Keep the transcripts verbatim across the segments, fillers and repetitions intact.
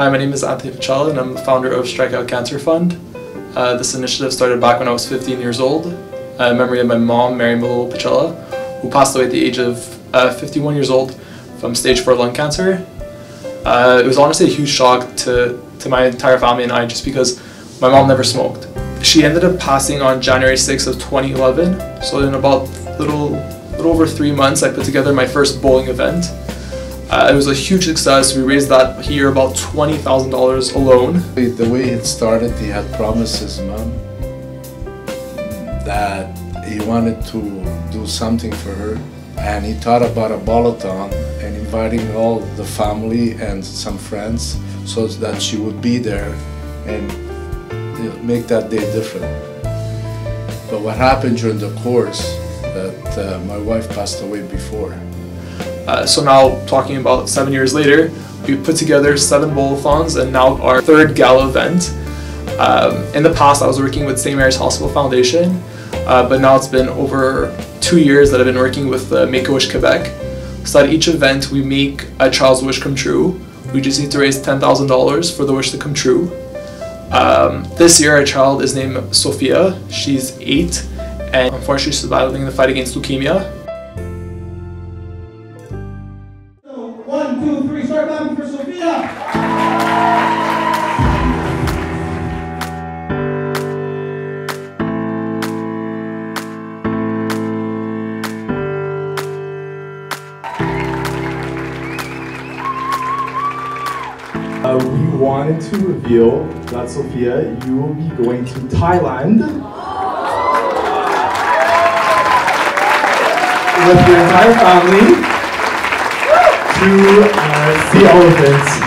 Hi, my name is Anthony Pacella and I'm the founder of Strikeout Cancer Fund. Uh, this initiative started back when I was fifteen years old, uh, in memory of my mom, Mary Milo Pacella, who passed away at the age of uh, fifty-one years old from stage four lung cancer. Uh, it was honestly a huge shock to, to my entire family and I, just because my mom never smoked. She ended up passing on January sixth of twenty eleven, so in about little, little over three months I put together my first bowling event. Uh, it was a huge success. We raised that year about twenty thousand dollars alone. The way it started, he had promised his mom that he wanted to do something for her, and he thought about a boloton and inviting all the family and some friends so that she would be there and make that day different. But what happened during the course that uh, my wife passed away before. Uh, so now, talking about seven years later, we put together seven bowl-a-thons and now our third gala event. Um, in the past, I was working with Saint Mary's Hospital Foundation, uh, but now it's been over two years that I've been working with uh, Make a Wish Quebec. So at each event, we make a child's wish come true. We just need to raise ten thousand dollars for the wish to come true. Um, this year, our child is named Sophia. She's eight, and unfortunately, she's battling the fight against leukemia. One, two, three, start clapping for Sophia! Uh, we wanted to reveal that, Sophia, you will be going to Thailand with your entire family to uh, see elephants.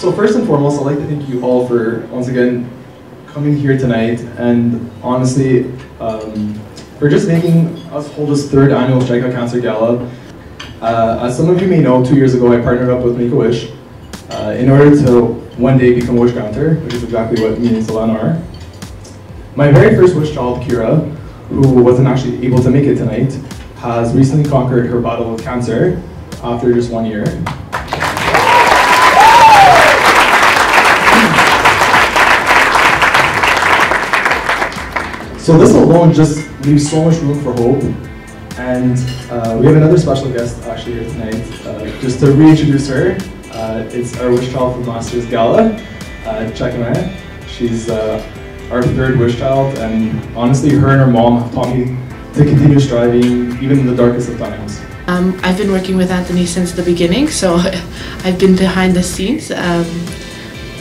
So first and foremost, I'd like to thank you all for, once again, coming here tonight and honestly, um, for just making us hold this third annual Strikeout Cancer Gala. Uh, as some of you may know, two years ago I partnered up with Make-A-Wish uh, in order to one day become a wish granter, which is exactly what me and Solana are. My very first wish child, Kira, who wasn't actually able to make it tonight, has recently conquered her battle with cancer after just one year. So this alone just leaves so much room for hope, and uh, we have another special guest actually here tonight. Uh, just to reintroduce her, uh, it's our wish child from last year's gala, uh, Chakanaya. She's uh, our third wish child, and honestly, her and her mom have taught me to continue striving even in the darkest of times. Um, I've been working with Anthony since the beginning, so I've been behind the scenes. Um,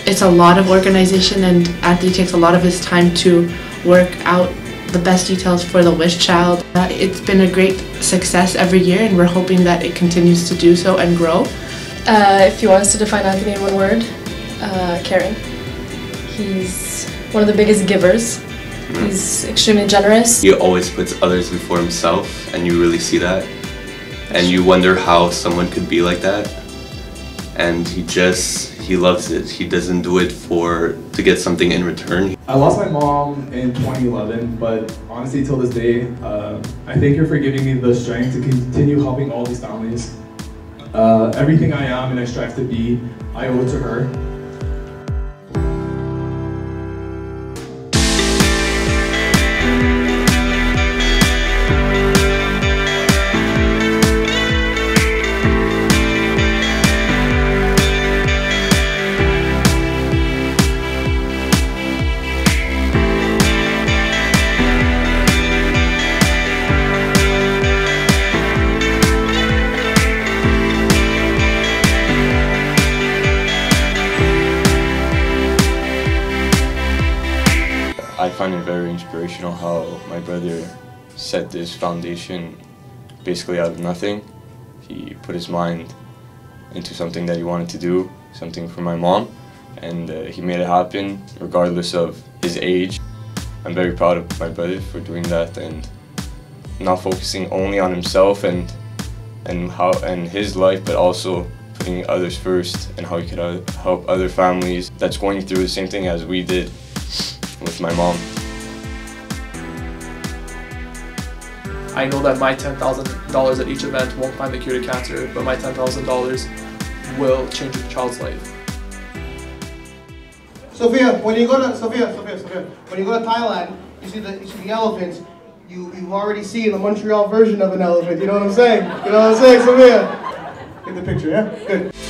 it's a lot of organization, and Anthony takes a lot of his time to work out the best details for the wish child. Uh, it's been a great success every year, and we're hoping that it continues to do so and grow. Uh, if you want us to define Anthony in one word, uh, caring. He's one of the biggest givers. Mm-hmm. He's extremely generous. He always puts others before himself, and you really see that. And you wonder how someone could be like that. And he just, he loves it. He doesn't do it for, to get something in return. I lost my mom in twenty eleven, but honestly, till this day, uh, I thank her for giving me the strength to continue helping all these families. Uh, everything I am and I strive to be, I owe to her. I find it very inspirational how my brother set this foundation basically out of nothing. He put his mind into something that he wanted to do, something for my mom, and uh, he made it happen regardless of his age. I'm very proud of my brother for doing that and not focusing only on himself and and how and his life, but also putting others first and how he could uh, help other families that's going through the same thing as we did with my mom. I know that my ten thousand dollars at each event won't find the cure to cancer, but my ten thousand dollars will change a child's life. Sophia, when you go to Sophia, Sophia, Sophia, when you go to Thailand, you see the you see the elephants. You you've already seen the Montreal version of an elephant. You know what I'm saying? You know what I'm saying, Sophia? Get the picture, yeah? Good.